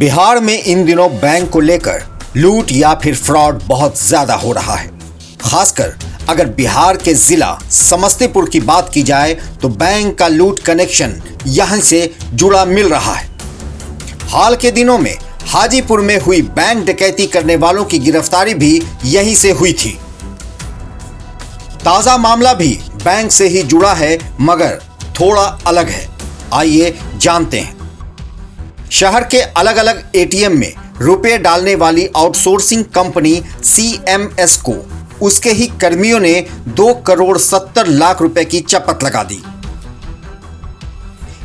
बिहार में इन दिनों बैंक को लेकर लूट या फिर फ्रॉड बहुत ज्यादा हो रहा है। खासकर अगर बिहार के जिला समस्तीपुर की बात की जाए तो बैंक का लूट कनेक्शन यहां से जुड़ा मिल रहा है। हाल के दिनों में हाजीपुर में हुई बैंक डकैती करने वालों की गिरफ्तारी भी यहीं से हुई थी। ताजा मामला भी बैंक से ही जुड़ा है, मगर थोड़ा अलग है। आइए जानते हैं। शहर के अलग अलग एटीएम में रुपए डालने वाली आउटसोर्सिंग कंपनी सीएमएस को उसके ही कर्मियों ने 2 करोड़ 70 लाख रुपए की चपत लगा दी।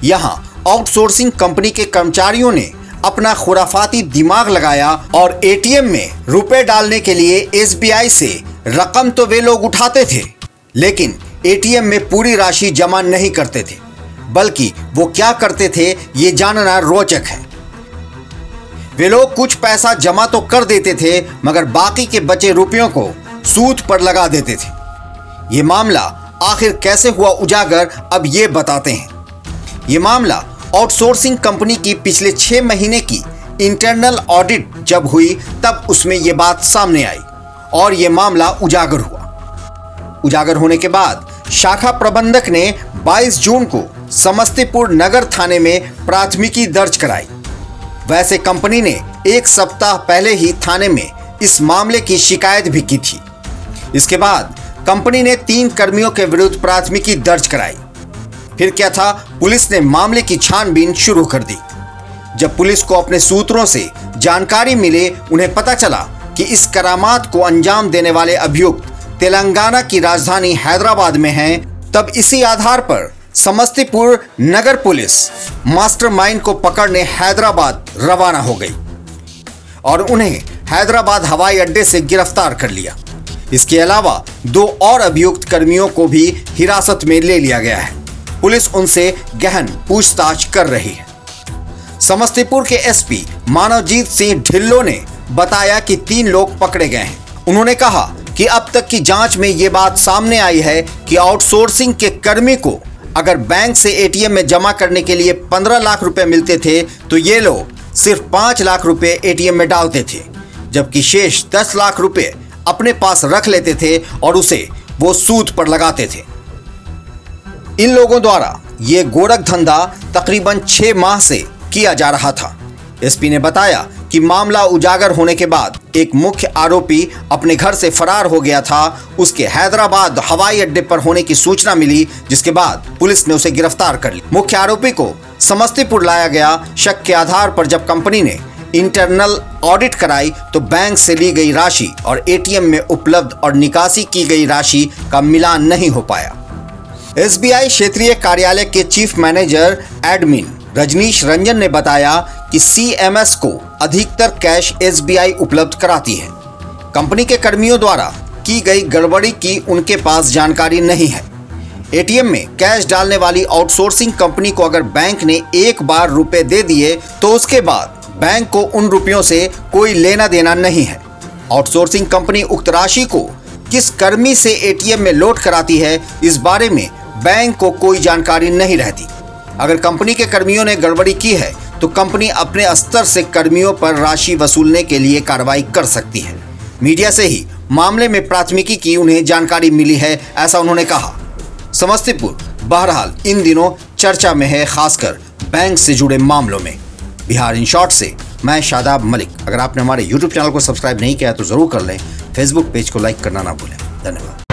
यहां आउटसोर्सिंग कंपनी के कर्मचारियों ने अपना खुराफाती दिमाग लगाया और एटीएम में रुपए डालने के लिए एसबीआई से रकम तो वे लोग उठाते थे, लेकिन एटीएम में पूरी राशि जमा नहीं करते थे, बल्कि वो क्या करते थे ये जानना रोचक है। वे लोग कुछ पैसा जमा तो कर देते थे, मगर बाकी के बचे रुपयों को सूद पर लगा देते थे। ये मामला आखिर कैसे हुआ उजागर, अब ये बताते हैं। ये मामला आउटसोर्सिंग कंपनी की पिछले 6 महीने की इंटरनल ऑडिट जब हुई तब उसमें ये बात सामने आई और ये मामला उजागर हुआ। उजागर होने के बाद शाखा प्रबंधक ने 22 जून को समस्तीपुर नगर थाने में प्राथमिकी दर्ज कराई। वैसे कंपनी ने 1 सप्ताह पहले ही थाने में इस मामले की शिकायत भी की थी। इसके बाद कंपनी ने 3 कर्मियों के विरुद्ध प्राथमिकी दर्ज कराई। फिर क्या था, पुलिस ने मामले की छानबीन शुरू कर दी। जब पुलिस को अपने सूत्रों से जानकारी मिले, उन्हें पता चला कि इस करामात को अंजाम देने वाले अभियुक्त तेलंगाना की राजधानी हैदराबाद में हैं, तब इसी आधार पर समस्तीपुर नगर पुलिस मास्टरमाइंड को पकड़ने हैदराबाद रवाना हो गई और उन्हें हैदराबाद हवाई अड्डे से गिरफ्तार कर लिया। इसके अलावा 2 और अभियुक्त कर्मियों को भी हिरासत में ले लिया गया है। पुलिस उनसे गहन पूछताछ कर रही है। समस्तीपुर के एसपी मानवजीत सिंह ढिल्लों ने बताया कि 3 लोग पकड़े गए हैं। उन्होंने कहा कि अब तक की जांच में ये बात सामने आई है कि आउटसोर्सिंग के कर्मी को अगर बैंक से एटीएम में जमा करने के लिए 15 लाख रुपए मिलते थे तो ये लोग सिर्फ 5 लाख रुपए एटीएम में डालते थे, जबकि शेष 10 लाख रुपए अपने पास रख लेते थे और उसे वो सूद पर लगाते थे। इन लोगों द्वारा ये गोरख धंधा तकरीबन 6 माह से किया जा रहा था। एसपी ने बताया कि मामला उजागर होने के बाद एक मुख्य आरोपी अपने घर से फरार हो गया था। उसके हैदराबाद हवाई अड्डे पर होने की सूचना मिली, जिसके बाद पुलिस ने उसे गिरफ्तार कर लिया। मुख्य आरोपी को समस्तीपुर लाया गया। शक के आधार पर जब कंपनी ने इंटरनल ऑडिट कराई तो बैंक से ली गई राशि और एटीएम में उपलब्ध और निकासी की गई राशि का मिलान नहीं हो पाया। एसबीआई क्षेत्रीय कार्यालय के chief manager admin Rajnish Ranjan ने बताया कि सीएमएस को अधिकतर कैश एसबीआई उपलब्ध कराती है। कंपनी के कर्मियों द्वारा की गई गड़बड़ी की उनके पास जानकारी नहीं है। एटीएम में कैश डालने वाली आउटसोर्सिंग कंपनी को अगर बैंक ने एक बार रुपए दे दिए तो उसके बाद बैंक को उन रुपयों से कोई लेना देना नहीं है। आउटसोर्सिंग कंपनी उक्त राशि को किस कर्मी से एटीएम में लोड कराती है, इस बारे में बैंक को कोई जानकारी नहीं रहती। अगर कंपनी के कर्मियों ने गड़बड़ी की है तो कंपनी अपने स्तर से कर्मियों पर राशि वसूलने के लिए कार्रवाई कर सकती है। मीडिया से ही मामले में प्राथमिकी की उन्हें जानकारी मिली है, ऐसा उन्होंने कहा। समस्तीपुर बहरहाल इन दिनों चर्चा में है, खासकर बैंक से जुड़े मामलों में। बिहार इन शॉर्ट से मैं शादाब मलिक। अगर आपने हमारे YouTube चैनल को सब्सक्राइब नहीं किया तो जरूर कर लें। फेसबुक पेज को लाइक करना ना भूलें। धन्यवाद।